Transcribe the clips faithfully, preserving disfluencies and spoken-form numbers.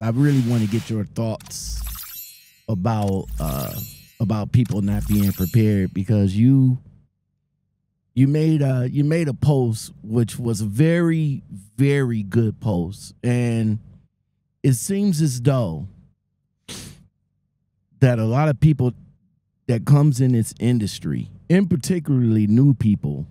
I really want to get your thoughts about uh, about people not being prepared, because you you made a you made a post which was a very very good post, and it seems as though that a lot of people that comes in this industry, and particularly new people,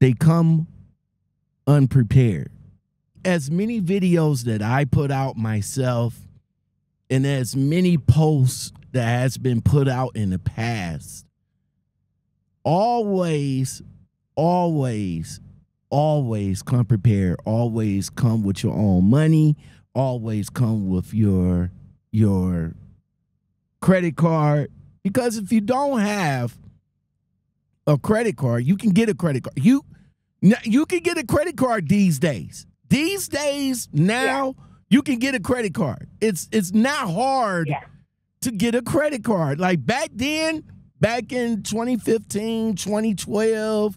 they come unprepared. As many videos that I put out myself, and as many posts that has been put out in the past, always, always, always come prepared. Always come with your own money. Always come with your your credit card, because if you don't have a credit card, you can get a credit card. You you can get a credit card these days. These days now, yeah. you can get a credit card. It's it's not hard yeah. to get a credit card. Like back then, back in twenty fifteen, twenty twelve,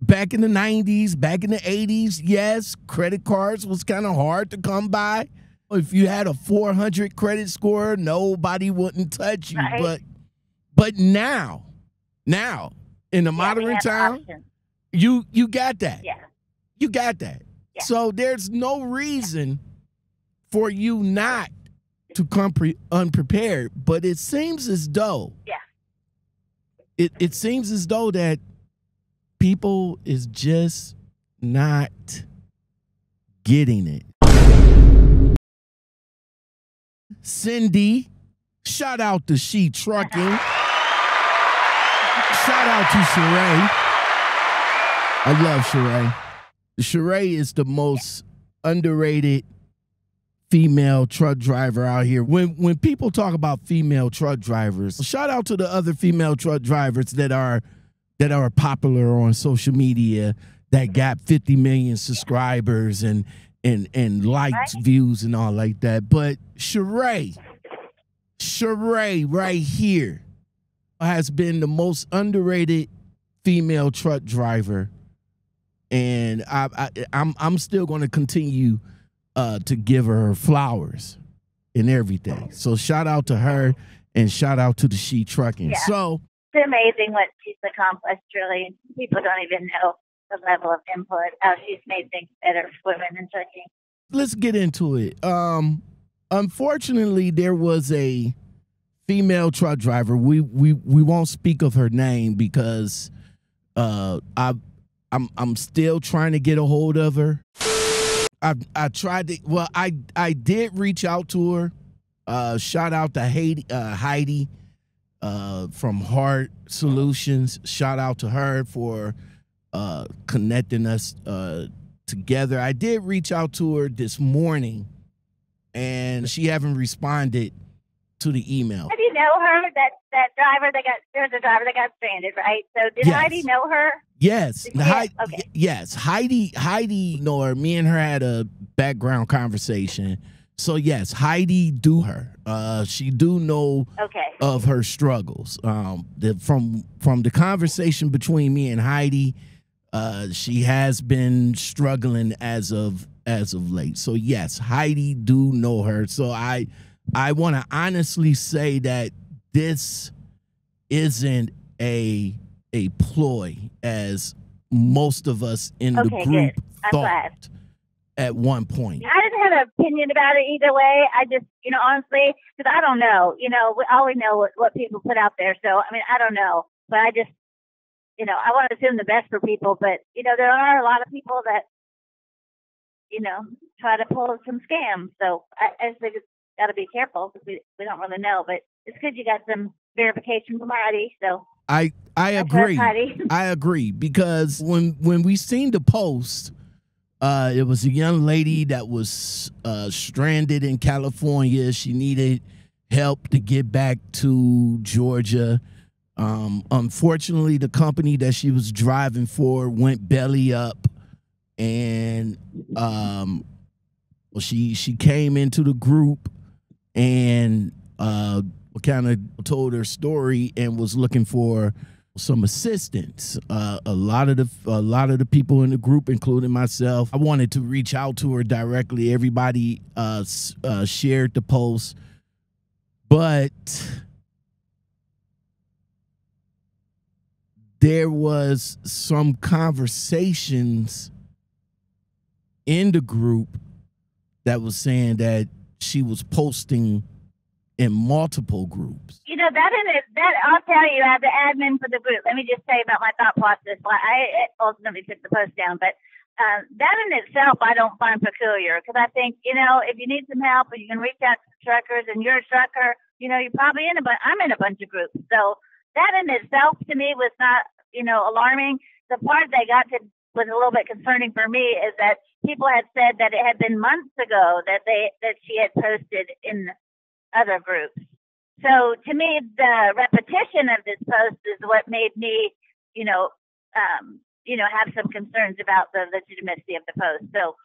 back in the nineties, back in the eighties, yes, credit cards was kind of hard to come by. If you had a four hundred credit score, nobody wouldn't touch you. Right. But but now, now in the yeah, modern time, options. you you got that. Yeah. You got that. So there's no reason for you not to come pre unprepared, but it seems as though yeah. it, it seems as though that people is just not getting it. Cindy, shout out to She Trucking. Shout out to Sharae. I love Sharae. Sharae is the most yeah. underrated female truck driver out here. When when people talk about female truck drivers, shout out to the other female truck drivers that are that are popular on social media, that got fifty million subscribers and and and likes, right. views, and all like that. But Sharae, Sharae right here has been the most underrated female truck driver. And I, I, I'm I'm still going to continue uh, to give her flowers and everything. So shout out to her and shout out to the She Trucking. Yeah. So it's amazing what she's accomplished. Really, people don't even know the level of input, how she's made things better for women in trucking. Let's get into it. Um, unfortunately, there was a female truck driver. We we we won't speak of her name because uh, I. I'm I'm still trying to get a hold of her. I I tried to well I I did reach out to her. Uh, shout out to Heidi, uh, Heidi uh, from Heart Solutions. Shout out to her for uh, connecting us uh, together. I did reach out to her this morning, and she haven't responded to the email. I didn't know her. That that driver that got there was a driver that got stranded, right? So did yes. Heidi know her? Yes. He okay. Yes. Heidi, Heidi, know her. Me and her had a background conversation. So yes, Heidi do her. Uh, she do know okay. of her struggles. Um, the, from from the conversation between me and Heidi, uh, she has been struggling as of as of late. So yes, Heidi do know her. So I I want to honestly say that this isn't a. a ploy, as most of us in okay, the group thought at one point. I didn't have an opinion about it either way. I just, you know, honestly, because I don't know, you know, we always know what, what people put out there. So, I mean, I don't know, but I just, you know, I want to assume the best for people, but you know, there are a lot of people that, you know, try to pull some scams. So I, I just think it's got to be careful, because we, we don't really know, but it's good you got some verification from Heidi. So I, I agree. I agree, because when when we seen the post, uh, it was a young lady that was uh, stranded in California. She needed help to get back to Georgia. Um, unfortunately, the company that she was driving for went belly up, and um, well, she she came into the group and uh, kind of told her story and was looking for some assistance. Uh, a lot of the a lot of the people in the group, including myself, I wanted to reach out to her directly. Everybody uh, uh, shared the post, but there was some conversations in the group that was saying that she was posting in multiple groups. You know, that, is, that I'll tell you, as the admin for the group, let me just say about my thought process. I ultimately took the post down, but uh, that in itself I don't find peculiar, because I think, you know, if you need some help, you can reach out to truckers, and you're a trucker, you know, you're probably in a bunch. I'm in a bunch of groups. So that in itself to me was not, you know, alarming. The part that got to was a little bit concerning for me is that people had said that it had been months ago that they that she had posted in other groups. So to me, the repetition of this post is what made me, you know, um, you know, have some concerns about the legitimacy of the post. So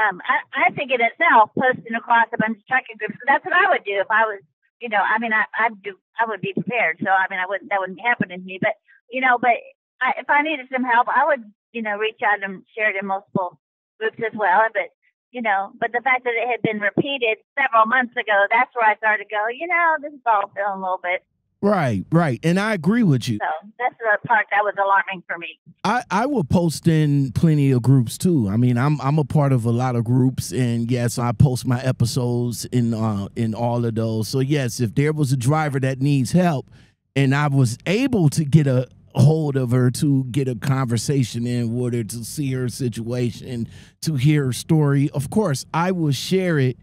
um, I, I think in itself, posting across a bunch of trucking groups, that's what I would do if I was, you know, I mean, I I'd do, I would be prepared. So I mean, I wouldn't, that wouldn't happen to me. But you know, but I, if I needed some help, I would, you know, reach out and share it in multiple groups as well. But you know, but the fact that it had been repeated several months ago, that's where I started to go, you know, this is all feeling a little bit. Right, right. And I agree with you. So that's the part that was alarming for me. I, I will post in plenty of groups, too. I mean, I'm I'm a part of a lot of groups. And, yes, I post my episodes in, uh, in all of those. So, yes, if there was a driver that needs help and I was able to get a hold of her, to get a conversation in with her, to see her situation, to hear her story, of course I will share it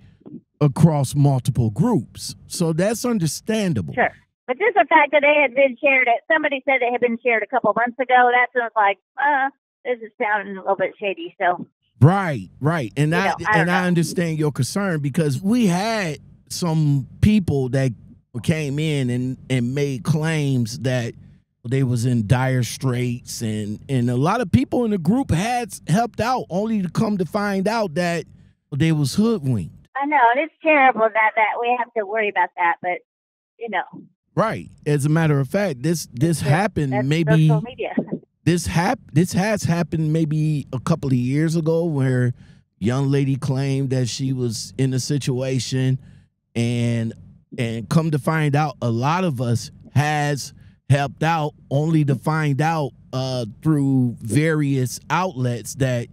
across multiple groups. So that's understandable. Sure. But just the fact that it had been shared, at somebody said it had been shared a couple months ago, that's when I was like, uh, this is sounding a little bit shady. So right, right. And I, know, I and know. I understand your concern, because we had some people that came in and, and made claims that they was in dire straits, and and a lot of people in the group had helped out, only to come to find out that they was hoodwinked. I know, and it's terrible that that we have to worry about that, but you know, right. As a matter of fact, this this yeah, happened maybe social media. this hap this has happened maybe a couple of years ago, where young lady claimed that she was in a situation, and and come to find out, a lot of us has helped out, only to find out uh, through various outlets that,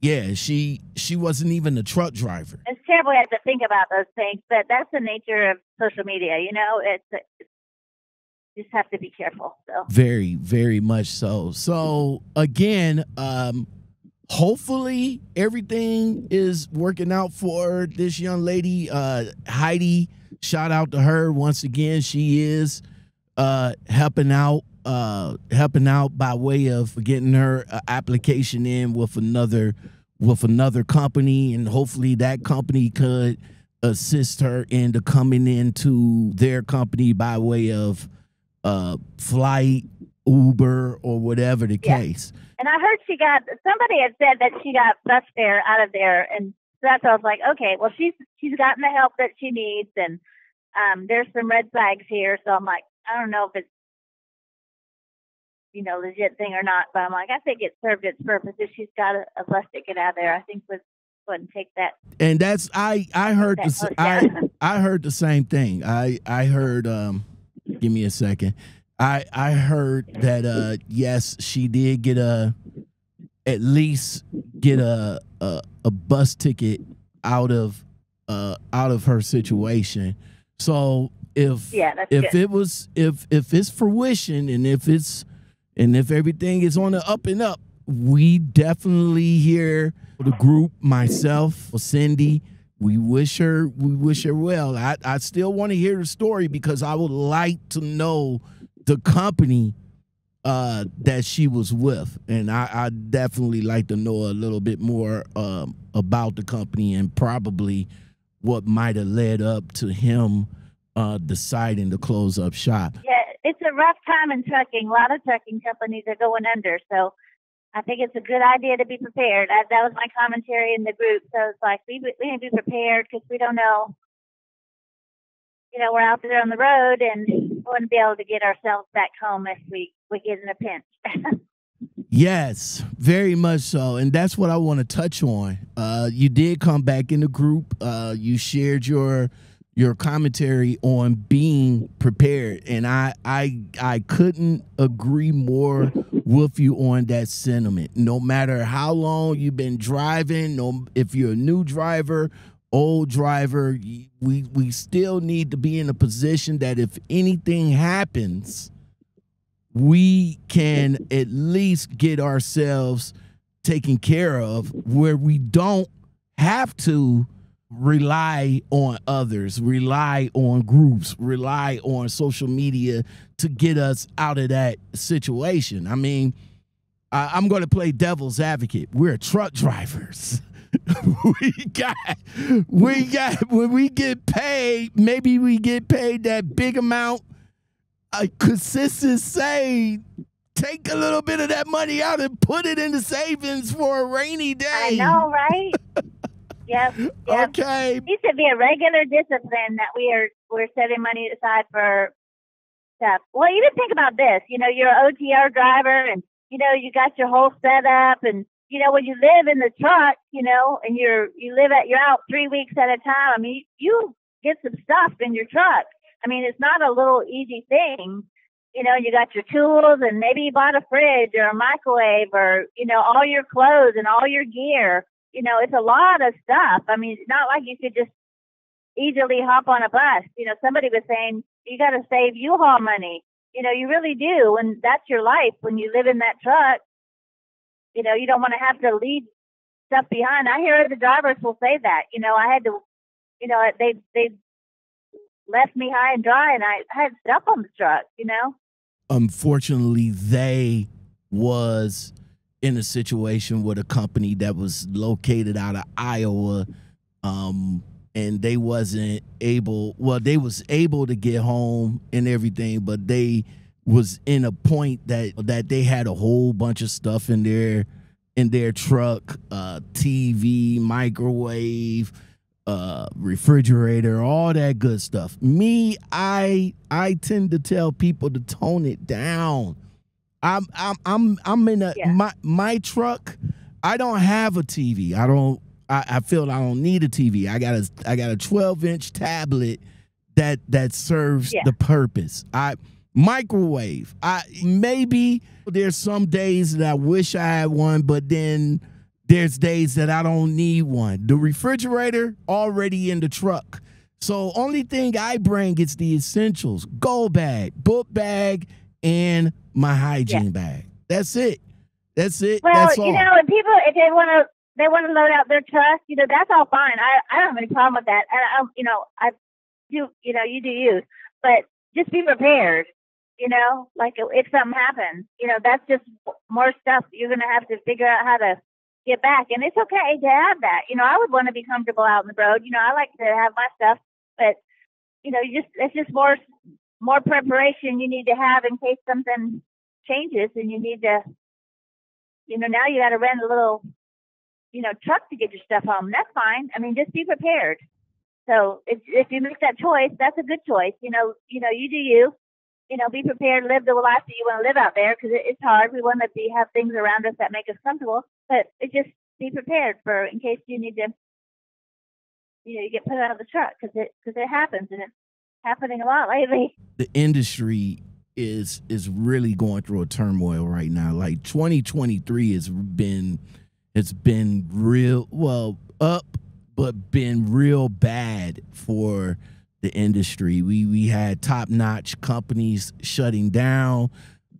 yeah, she she wasn't even a truck driver. It's terrible I have to think about those things, but that's the nature of social media. You know, it's, it's you just have to be careful. So very, very much so. So again, um, hopefully everything is working out for this young lady, uh, Heidi. Shout out to her once again. She is Uh, helping out, uh, helping out by way of getting her uh, application in with another, with another company, and hopefully that company could assist her into coming into their company by way of uh, flight, Uber, or whatever the yeah. case. And I heard she got, somebody had said that she got bus fare out of there, and that's why I was like, okay, well she's she's gotten the help that she needs, and um, there's some red flags here, so I'm like, I don't know if it's, you know, legit thing or not, but I'm like, I think it served its purpose. If she's got a, a bus ticket out of there, I think let's go ahead and take that. And that's I I heard the I I heard the same thing. I I heard um, give me a second. I I heard that uh yes, she did get a at least get a a, a bus ticket out of uh out of her situation. So If yeah, that's if good. it was if if it's fruition, and if it's and if everything is on the up and up, we definitely hear the group, myself, Cindy. We wish her we wish her well. I I still want to hear the story, because I would like to know the company uh, that she was with, and I I definitely like to know a little bit more um, about the company, and probably what might have led up to him Uh, deciding to close up shop. Yeah, it's a rough time in trucking. A lot of trucking companies are going under, so I think it's a good idea to be prepared. I, that was my commentary in the group. So it's like, we, we need to be prepared, because we don't know. You know, we're out there on the road, and going to be able to get ourselves back home if we, we get in a pinch. Yes, very much so. And that's what I want to touch on. Uh, you did come back in the group. Uh, you shared your your commentary on being prepared. And I, I, I couldn't agree more with you on that sentiment. No matter how long you've been driving, no, if you're a new driver, old driver, we, we still need to be in a position that if anything happens, we can at least get ourselves taken care of where we don't have to rely on others, rely on groups, rely on social media to get us out of that situation. I mean, I, I'm going to play devil's advocate. We're truck drivers. we got, we got, when we get paid, maybe we get paid that big amount. Uh, consistent say, take a little bit of that money out and put it in the savings for a rainy day. I know, right? Yep, yep. Okay. It needs to be a regular discipline that we are we're setting money aside for stuff. Well, even think about this. You know, you're an O T R driver, and you know you got your whole setup, and you know when you live in the truck, you know, and you're you live at you're out three weeks at a time. I mean, you get some stuff in your truck. I mean, it's not a little easy thing. You know, you got your tools and maybe you bought a fridge or a microwave or, you know, all your clothes and all your gear. You know, it's a lot of stuff. I mean, it's not like you could just easily hop on a bus. You know, somebody was saying, you got to save U-Haul money. You know, you really do. And that's your life. When you live in that truck, you know, you don't want to have to leave stuff behind. I hear the drivers will say that. You know, I had to, you know, they, they, left me high and dry, and I had stuff on the truck, you know? Unfortunately, they was in a situation with a company that was located out of Iowa, um, and they wasn't able, well, they was able to get home and everything, but they was in a point that, that they had a whole bunch of stuff in their, in their truck, uh, T V, microwave, Uh, refrigerator, all that good stuff. Me, I I tend to tell people to tone it down. I'm I'm I'm I'm in a yeah. my my truck. I don't have a T V. I don't. I, I feel I don't need a T V. I got a I got a twelve inch tablet that that serves yeah. the purpose. I microwave. I maybe there's some days that I wish I had one, but then. There's days that I don't need one. The refrigerator already in the truck. So only thing I bring is the essentials. Go bag, book bag, and my hygiene yeah. bag. That's it. That's it. Well, that's all. You know, and people, if they want to they want to load out their truck, you know, that's all fine. I, I don't have any problem with that. I, I, you know, I do, you know, you do you. But just be prepared, you know, like if something happens. You know, that's just more stuff you're going to have to figure out how to get back. And it's okay to have that. You know, I would want to be comfortable out on the road. You know, I like to have my stuff, but you know, you just, it's just more, more preparation you need to have in case something changes and you need to, you know, now you got to rent a little, you know, truck to get your stuff home. That's fine. I mean, just be prepared. So if, if you make that choice, that's a good choice. You know, you know, you do you, you know, be prepared, live the life that you want to live out there. Cause it, it's hard. We want to be, have things around us that make us comfortable. But just be prepared for in case you need to, you know, you get put out of the truck because it because it happens and it's happening a lot lately. The industry is is really going through a turmoil right now. Like twenty twenty-three has been it's been real well up, but been real bad for the industry. We we had top notch companies shutting down.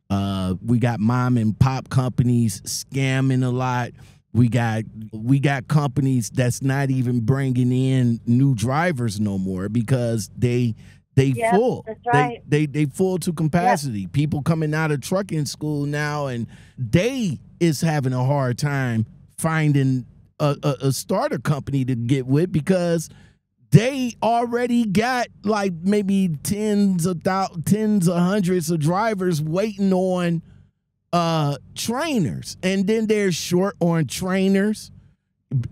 Uh, we got mom and pop companies scamming a lot. We got we got companies that's not even bringing in new drivers no more because they they yep, full. That's right. They they they full to capacity. Yep. People coming out of trucking school now and they is having a hard time finding a, a, a starter company to get with because they already got like maybe tens of thousands, tens of hundreds of drivers waiting on uh, trainers. And then they're short on trainers,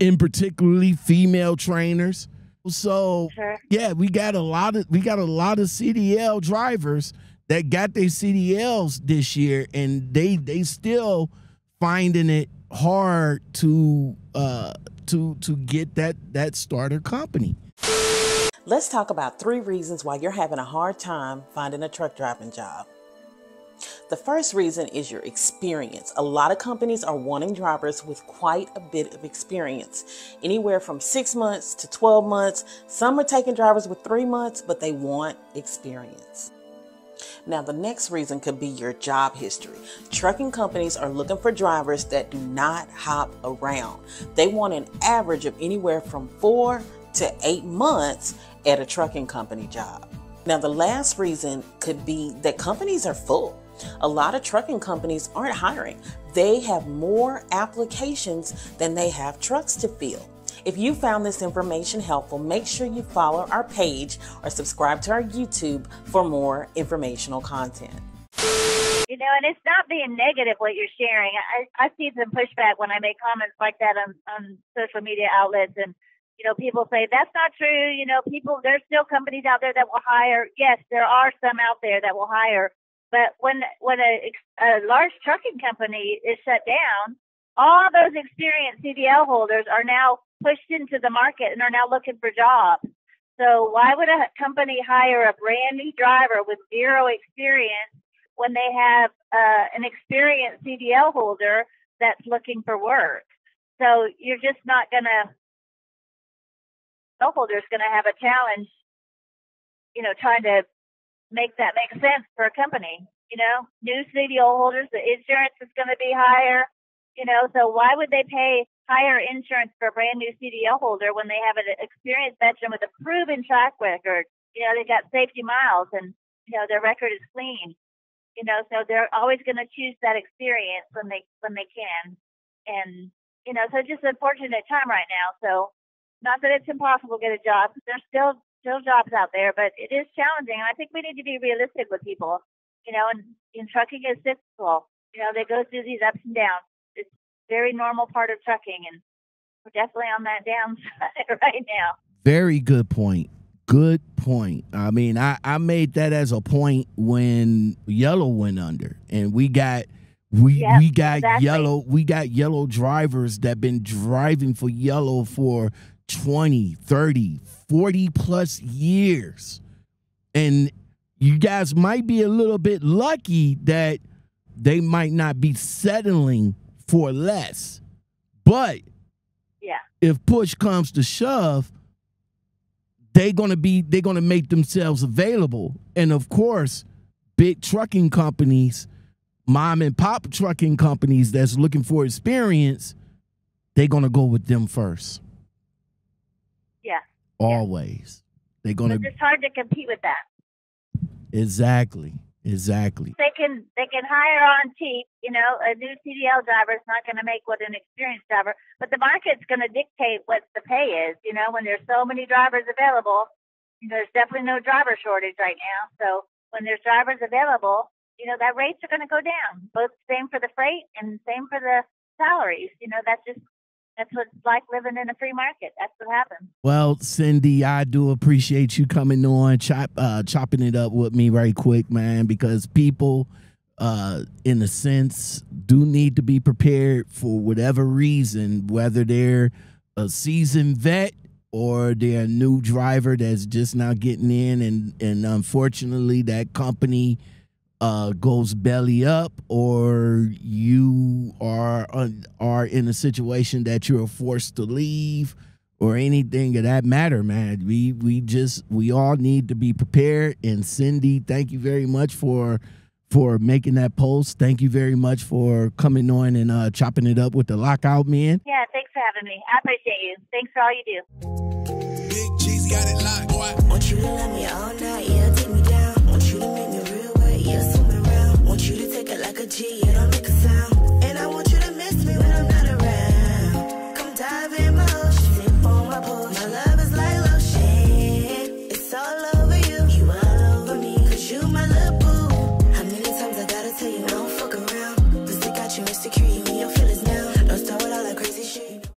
in particularly female trainers. So sure. yeah, we got a lot of we got a lot of C D L drivers that got their C D Ls this year, and they they still finding it hard to uh, to to get that that starter company. Let's talk about three reasons why you're having a hard time finding a truck driving job. The first reason is your experience. A lot of companies are wanting drivers with quite a bit of experience, anywhere from six months to twelve months. Some are taking drivers with three months, but they want experience. Now, the next reason could be your job history. Trucking companies are looking for drivers that do not hop around. They want an average of anywhere from four to eight months at a trucking company job. Now, the last reason could be that companies are full. A lot of trucking companies aren't hiring. They have more applications than they have trucks to fill. If you found this information helpful, make sure you follow our page or subscribe to our YouTube for more informational content. You know, and it's not being negative what you're sharing. I, I see some pushback when I make comments like that on, on social media outlets, and you know, people say, that's not true. You know, people, there's still companies out there that will hire. Yes, there are some out there that will hire. But when when a, a large trucking company is shut down, all those experienced C D L holders are now pushed into the market and are now looking for jobs. So why would a company hire a brand new driver with zero experience when they have uh, an experienced C D L holder that's looking for work? So you're just not going to holders going to have a challenge, you know, trying to make that make sense for a company. You know, new C D L holders, the insurance is going to be higher, you know, so why would they pay higher insurance for a brand new C D L holder when they have an experienced veteran with a proven track record? You know, they've got safety miles and, you know, their record is clean, you know, so they're always going to choose that experience when they, when they can. And, you know, so just an unfortunate time right now. So, not that it's impossible to get a job. There's still still jobs out there, but it is challenging. And I think we need to be realistic with people, you know, and, and trucking is cyclical. You know, they go through these ups and downs. It's a very normal part of trucking, and we're definitely on that downside right now. Very good point. Good point. I mean, I, I made that as a point when Yellow went under, and we got we yep, we got exactly. yellow we got yellow drivers that been driving for Yellow for twenty, thirty, forty plus years. And you guys might be a little bit lucky that they might not be settling for less. But yeah, if push comes to shove, they're gonna be they're gonna make themselves available. And of course, big trucking companies, mom and pop trucking companies that's looking for experience, they're gonna go with them first. Always. They're gonna It's hard to compete with that. Exactly. Exactly. They can they can hire on cheap, you know, a new C D L driver is not gonna make what an experienced driver, but the market's gonna dictate what the pay is, you know, when there's so many drivers available. You know, there's definitely no driver shortage right now. So when there's drivers available, you know, that rates are gonna go down. Both same for the freight and same for the salaries. You know, that's just That's what it's like living in a free market. That's what happens. Well, Cindy, I do appreciate you coming on, chop, uh, chopping it up with me right quick, man, because people, uh, in a sense, do need to be prepared for whatever reason, whether they're a seasoned vet or they're a new driver that's just now getting in, and, and unfortunately that company Uh, goes belly up, or you are uh, are in a situation that you're forced to leave, or anything of that matter, man. We we just we all need to be prepared. And Cindy, thank you very much for for making that post. Thank you very much for coming on and uh, chopping it up with the Lockout Men. Yeah, thanks for having me. I appreciate you. Thanks for all you do. Big G's got it locked, boy. Won't you let me on?